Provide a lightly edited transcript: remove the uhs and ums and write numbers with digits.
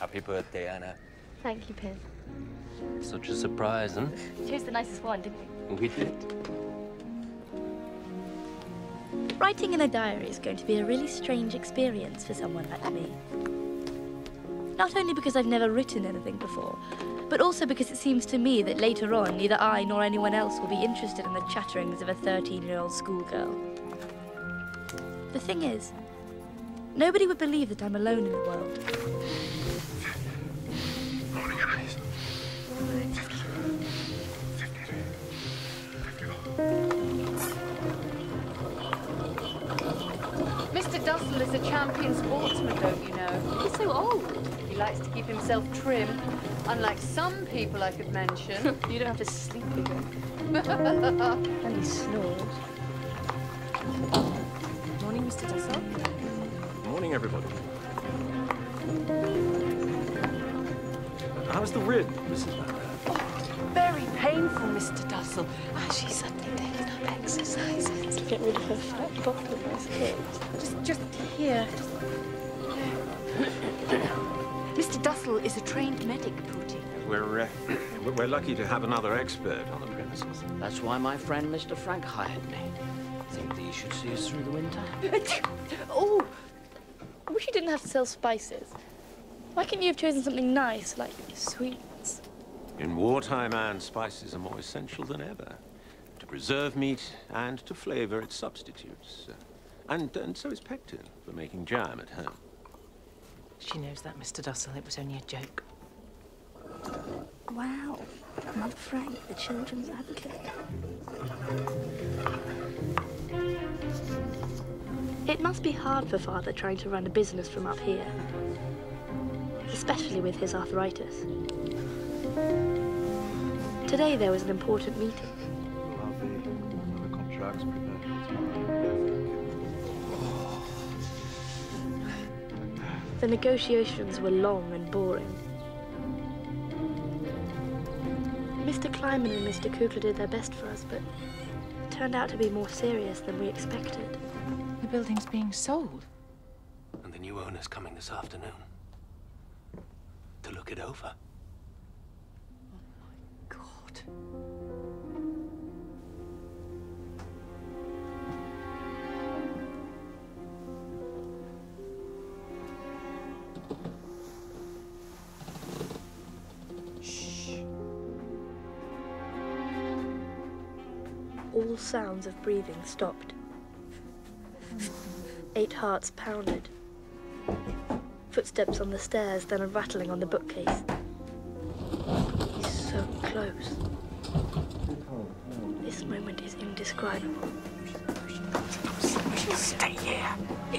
Happy birthday, Anna. Thank you, Pip. Such a surprise, huh? Chose the nicest one, didn't we? We did. Writing in a diary is going to be a really strange experience for someone like me. Not only because I've never written anything before, but also because it seems to me that later on, neither I nor anyone else will be interested in the chatterings of a 13-year-old schoolgirl. The thing is, nobody would believe that I'm alone in the world. Mr. Dussel is a champion sportsman, don't you know? He's so old. He likes to keep himself trim. Unlike some people I could mention. You don't have to sleep with him. And he snores. Morning, Mr. Dussel. Morning, everybody. How's the rib, Mrs. Barrett? Oh, very painful, Mr. Dussel. She suddenly taken up exercises. To get rid of her fat bottom, I suppose. Just here. Mr. Dussel is a trained medic, Pooty. We're lucky to have another expert on the premises. That's why my friend, Mr. Frank, hired me. Think that he should see us through the winter. Oh! I wish you didn't have to sell spices. Why couldn't you have chosen something nice, like sweets? In wartime, Anne, spices are more essential than ever. To preserve meat and to flavour its substitutes. And so is pectin for making jam at home. She knows that, Mr. Dussel. It was only a joke. Wow. Mother Frank, the children's advocate. It must be hard for Father trying to run a business from up here. Especially with his arthritis. Today there was an important meeting. The negotiations were long and boring. Mr. Kleiman and Mr. Kugler did their best for us, but it turned out to be more serious than we expected. The building's being sold. And the new owner's coming this afternoon. To look it over. Oh my God. Shh. All sounds of breathing stopped. 8 hearts pounded. Footsteps on the stairs, then a rattling on the bookcase. He's so close. This moment is indescribable. Stay here.